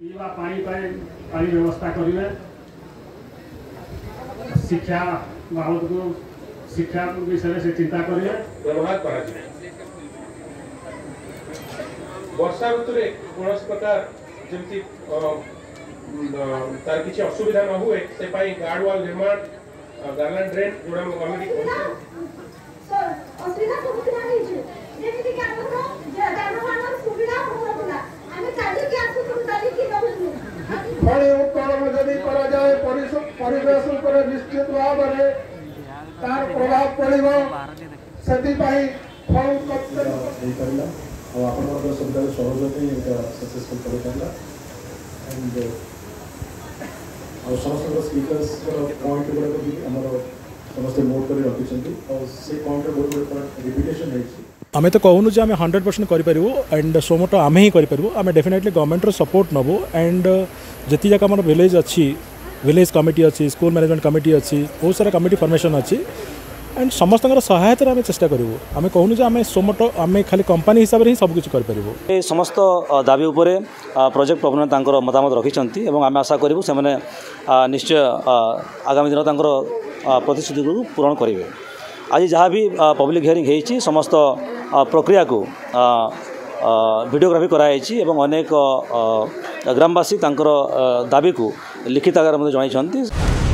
पीवा पानी पानी व्यवस्था करेंगे शिक्षा बाबत को शिक्षा विषय से चिंता करेंगे व्यवहार वर्षा ऋतु में कौन प्रकार जमी तार किसी असुविधा न हुए से गार्ड वाल निर्माण गार्डन ड्रेन परिवेश निश्चित भाव में तार प्रभाव पड़ो से समुदाय सहज सक्सेसफुल कर एंड समस्त स्पीकर्स पॉइंट गुड़ाक भी आम समस्त नोट कर रखिंट और से पॉइंट गुड़ाक रिपिटेसन है आम तो कहूँ जे आम 100% करूँ एंड सोमोट आम ही करूँ आम डेफिनेटली गवर्नमेंट सपोर्ट नबू एंड जी जाक आम विलेज अच्छी विलेज कमिटी अच्छी स्कूल मैनेजमेंट कमिटी अच्छी बहुत सारा कमिटी फॉर्मेशन अच्छी एंड समस्त सहायतार आम चेषा करूँ आम कहूँ आम सोमोट आम खाली कंपनी हिसाब से ही सब कुछ करूँ समस्त दाबी उपरे प्रोजेक्ट प्रबंधन तांकर मतामत रखिंट आम आशा करूँ से निश्चय आगामी दिन तांकर प्रतिश्रुति को पूरण करेंगे। आज जहाँ भी पब्लिक हियरिंग होती समस्त प्रक्रिया को वीडियोग्राफी कराई एवं अनेक ग्रामवासी दाबी को लिखित आकार जन।